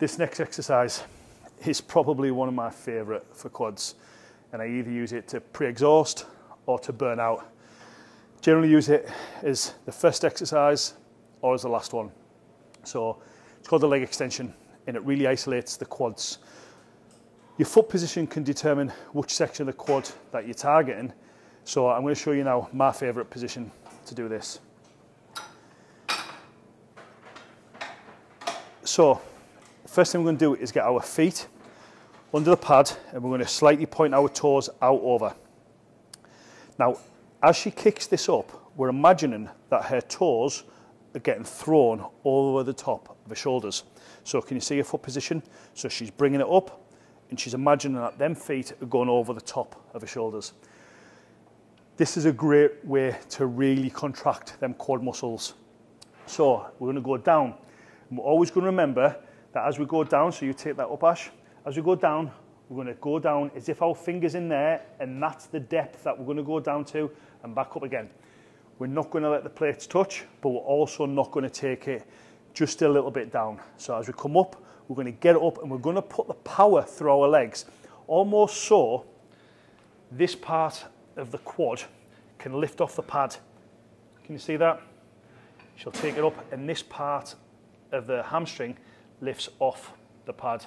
This next exercise is probably one of my favorite for quads, and I either use it to pre-exhaust or to burn out. Generally use it as the first exercise or as the last one. So it's called the leg extension, and it really isolates the quads. Your foot position can determine which section of the quad that you're targeting. So I'm going to show you now my favorite position to do this. So first thing we're going to do is get our feet under the pad, and we're going to slightly point our toes out over. Now, as she kicks this up, we're imagining that her toes are getting thrown all over the top of her shoulders. So can you see her foot position? So she's bringing it up, and she's imagining that them feet are going over the top of her shoulders. This is a great way to really contract them quad muscles. So we're going to go down, and we're always going to remember that as we go down, so you take that up, Ash, as we go down, we're going to go down as if our finger's in there, and that's the depth that we're going to go down to, and back up again. We're not going to let the plates touch, but we're also not going to take it just a little bit down. So as we come up, we're going to get up, and we're going to put the power through our legs. Almost so, this part of the quad can lift off the pad. Can you see that? She'll take it up, and this part of the hamstring lifts off the pad.